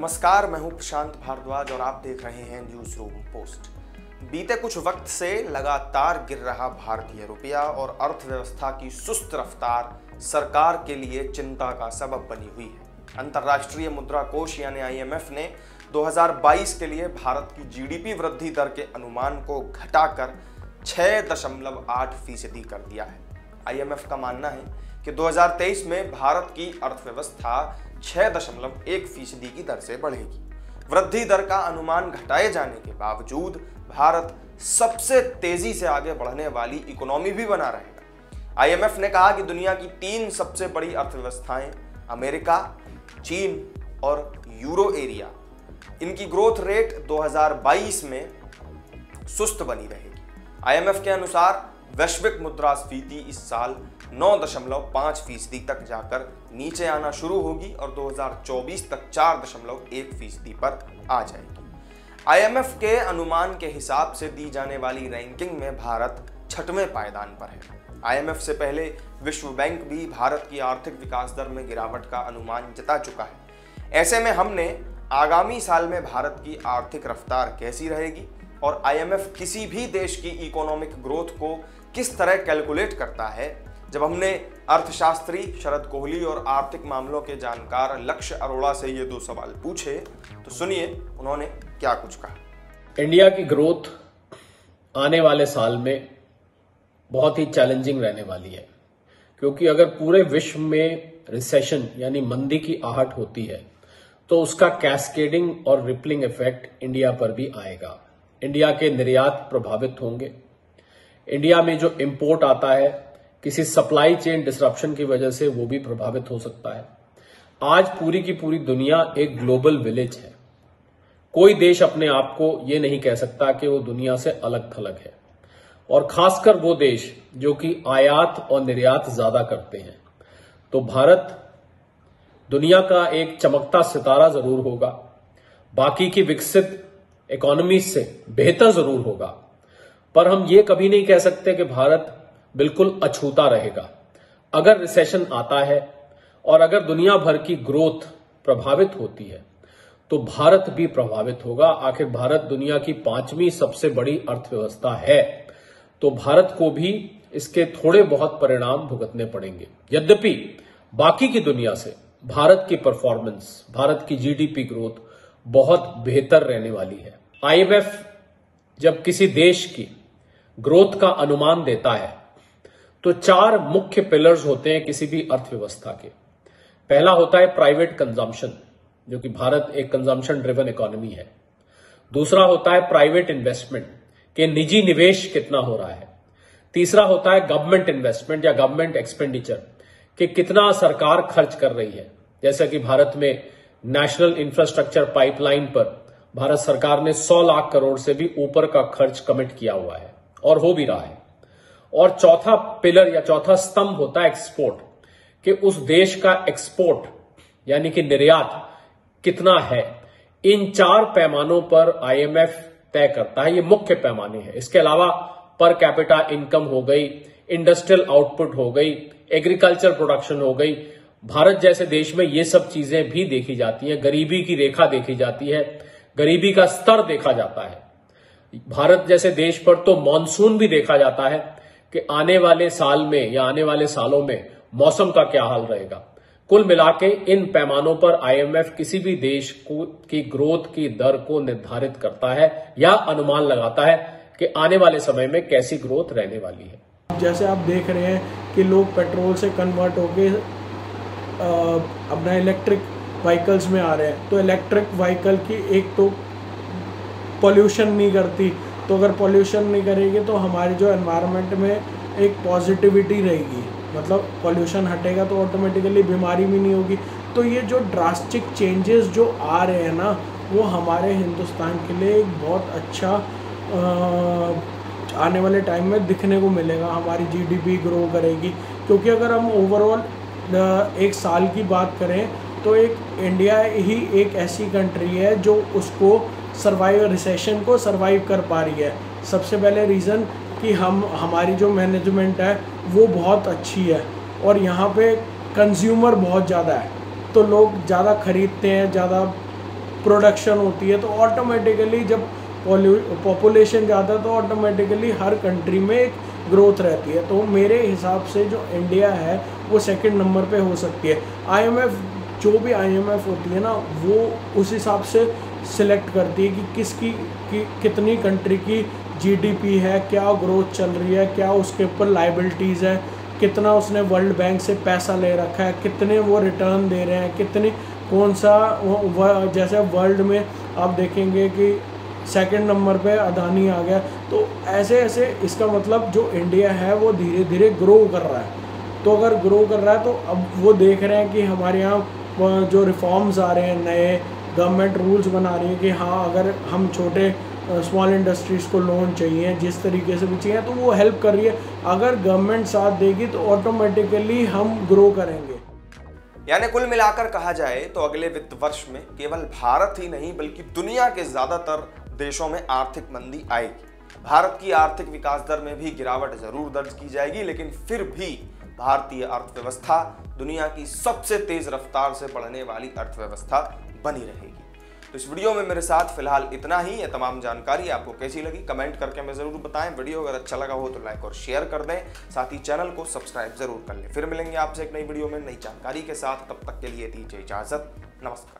नमस्कार, मैं हूं प्रशांत भारद्वाज और आप देख रहे हैं न्यूज रूम पोस्ट। बीते कुछ वक्त से लगातार गिर रहा भारतीय रुपया और अर्थव्यवस्था की सुस्त रफ्तार सरकार के लिए चिंता का सबब बनी हुई है। अंतर्राष्ट्रीय मुद्रा कोष यानी आईएमएफ ने 2022 के लिए भारत की जीडीपी वृद्धि दर के अनुमान को घटाकर 6.8% कर दिया है। आईएमएफ का मानना है कि 2023 में भारत की अर्थव्यवस्था 6.1% की दर से बढ़ेगी। वृद्धि दर का अनुमान घटाए जाने के बावजूद भारत सबसे तेजी से आगे बढ़ने वाली इकोनॉमी भी बना रहेगा। आईएमएफ ने कहा कि दुनिया की 3 सबसे बड़ी अर्थव्यवस्थाएं अमेरिका, चीन और यूरो एरिया, इनकी ग्रोथ रेट 2022 में सुस्त बनी रहेगी। आईएमएफ के अनुसार वैश्विक मुद्रास्फीति इस साल 9.5% तक जाकर नीचे आना शुरू होगी और 2024 तक 4.1% पर आ जाएगी। आईएमएफ के अनुमान के हिसाब से दी जाने वाली रैंकिंग में भारत 6वें पायदान पर है। आईएमएफ से पहले विश्व बैंक भी भारत की आर्थिक विकास दर में गिरावट का अनुमान जता चुका है। ऐसे में हमने आगामी साल में भारत की आर्थिक रफ्तार कैसी रहेगी और आईएमएफ किसी भी देश की इकोनॉमिक ग्रोथ को किस तरह कैलकुलेट करता है, जब हमने अर्थशास्त्री शरद कोहली और आर्थिक मामलों के जानकार लक्ष्य अरोड़ा से ये 2 सवाल पूछे, तो सुनिए उन्होंने क्या कुछ कहा। इंडिया की ग्रोथ आने वाले साल में बहुत ही चैलेंजिंग रहने वाली है, क्योंकि अगर पूरे विश्व में रिसेशन यानी मंदी की आहट होती है तो उसका कैस्केडिंग और रिपलिंग इफेक्ट इंडिया पर भी आएगा। इंडिया के निर्यात प्रभावित होंगे। इंडिया में जो इंपोर्ट आता है किसी सप्लाई चेन डिसरप्शन की वजह से वो भी प्रभावित हो सकता है। आज पूरी की पूरी दुनिया एक ग्लोबल विलेज है। कोई देश अपने आप को ये नहीं कह सकता कि वो दुनिया से अलग थलग है, और खासकर वो देश जो कि आयात और निर्यात ज्यादा करते हैं। तो भारत दुनिया का एक चमकता सितारा जरूर होगा, बाकी की विकसित इकोनॉमी से बेहतर जरूर होगा, पर हम ये कभी नहीं कह सकते कि भारत बिल्कुल अछूता रहेगा। अगर रिसेशन आता है और अगर दुनिया भर की ग्रोथ प्रभावित होती है तो भारत भी प्रभावित होगा। आखिर भारत दुनिया की 5वीं सबसे बड़ी अर्थव्यवस्था है, तो भारत को भी इसके थोड़े बहुत परिणाम भुगतने पड़ेंगे। यद्यपि बाकी की दुनिया से भारत की परफॉर्मेंस, भारत की जीडीपी ग्रोथ बहुत बेहतर रहने वाली है। आईएमएफ जब किसी देश की ग्रोथ का अनुमान देता है तो 4 मुख्य पिलर्स होते हैं किसी भी अर्थव्यवस्था के। पहला होता है प्राइवेट कंजम्पशन, जो कि भारत एक कंजम्पशन ड्रिवन इकोनॉमी है। दूसरा होता है प्राइवेट इन्वेस्टमेंट, के निजी निवेश कितना हो रहा है। तीसरा होता है गवर्नमेंट इन्वेस्टमेंट या गवर्नमेंट एक्सपेंडिचर, कि कितना सरकार खर्च कर रही है। जैसा कि भारत में नेशनल इंफ्रास्ट्रक्चर पाइपलाइन पर भारत सरकार ने 100 लाख करोड़ से भी ऊपर का खर्च कमिट किया हुआ है और हो भी रहा है। और चौथा पिलर या चौथा स्तंभ होता है एक्सपोर्ट, कि उस देश का एक्सपोर्ट यानी कि निर्यात कितना है। इन 4 पैमानों पर आईएमएफ तय करता है। ये मुख्य पैमाने हैं। इसके अलावा पर कैपिटा इनकम हो गई, इंडस्ट्रियल आउटपुट हो गई, एग्रीकल्चर प्रोडक्शन हो गई। भारत जैसे देश में ये सब चीजें भी देखी जाती हैं। गरीबी की रेखा देखी जाती है, गरीबी का स्तर देखा जाता है। भारत जैसे देश पर तो मॉनसून भी देखा जाता है कि आने वाले साल में या आने वाले सालों में मौसम का क्या हाल रहेगा। कुल मिला के इन पैमानों पर आईएमएफ किसी भी देश की ग्रोथ की दर को निर्धारित करता है या अनुमान लगाता है कि आने वाले समय में कैसी ग्रोथ रहने वाली है। जैसे आप देख रहे हैं कि लोग पेट्रोल से कन्वर्ट होके अपना इलेक्ट्रिक व्हीकल्स में आ रहे हैं, तो इलेक्ट्रिक व्हीकल की एक तो पॉल्यूशन नहीं करती, तो अगर पॉल्यूशन नहीं करेगी तो हमारे जो एनवायरनमेंट में एक पॉजिटिविटी रहेगी, मतलब पॉल्यूशन हटेगा तो ऑटोमेटिकली बीमारी भी नहीं होगी। तो ये जो ड्रास्टिक चेंजेस जो आ रहे हैं ना, वो हमारे हिंदुस्तान के लिए एक बहुत अच्छा आने वाले टाइम में दिखने को मिलेगा। हमारी जीडीपी ग्रो करेगी, क्योंकि अगर हम ओवरऑल एक साल की बात करें तो एक इंडिया ही एक ऐसी कंट्री है जो उसको सर्वाइव, रिसेशन को सर्वाइव कर पा रही है। सबसे पहले रीज़न कि हमारी जो मैनेजमेंट है वो बहुत अच्छी है, और यहाँ पे कंज्यूमर बहुत ज़्यादा है, तो लोग ज़्यादा खरीदते हैं, ज़्यादा प्रोडक्शन होती है, तो ऑटोमेटिकली जब पॉपुलेशन ज़्यादा तो ऑटोमेटिकली हर कंट्री में एक ग्रोथ रहती है। तो मेरे हिसाब से जो इंडिया है वो सेकंड नंबर पे हो सकती है। आईएमएफ जो भी आईएमएफ होती है ना, वो उस हिसाब से सिलेक्ट करती है कि किसकी कितनी कंट्री की जीडीपी है, क्या ग्रोथ चल रही है, क्या उसके ऊपर लायबिलिटीज़ है, कितना उसने वर्ल्ड बैंक से पैसा ले रखा है, कितने वो रिटर्न दे रहे हैं, कितनी कौन सा जैसे वर्ल्ड में आप देखेंगे कि सेकंड नंबर पे अदानी आ गया। तो ऐसे ऐसे इसका मतलब जो इंडिया है वो धीरे धीरे ग्रो कर रहा है। तो अगर ग्रो कर रहा है तो अब वो देख रहे हैं कि हमारे यहाँ जो रिफॉर्म्स आ रहे हैं, नए गवर्नमेंट रूल्स बना रही है कि हाँ अगर हम छोटे स्मॉल इंडस्ट्रीज़ को लोन चाहिए जिस तरीके से भी चाहिए, तो वो हेल्प कर रही है। अगर गवर्नमेंट साथ देगी तो ऑटोमेटिकली हम ग्रो करेंगे। यानी कुल मिलाकर कहा जाए तो अगले वित्त वर्ष में केवल भारत ही नहीं बल्कि दुनिया के ज़्यादातर देशों में आर्थिक मंदी आएगी। भारत की आर्थिक विकास दर में भी गिरावट जरूर दर्ज की जाएगी, लेकिन फिर भी भारतीय अर्थव्यवस्था दुनिया की सबसे तेज रफ्तार से बढ़ने वाली अर्थव्यवस्था बनी रहेगी। तो इस वीडियो में मेरे साथ फिलहाल इतना ही। ये तमाम जानकारी आपको कैसी लगी कमेंट करके हमें जरूर बताएं। वीडियो अगर अच्छा लगा हो तो लाइक और शेयर कर दें, साथ ही चैनल को सब्सक्राइब जरूर कर लें। फिर मिलेंगे आपसे एक नई वीडियो में नई जानकारी के साथ, तब तक के लिए दीजिए इजाजत। नमस्कार।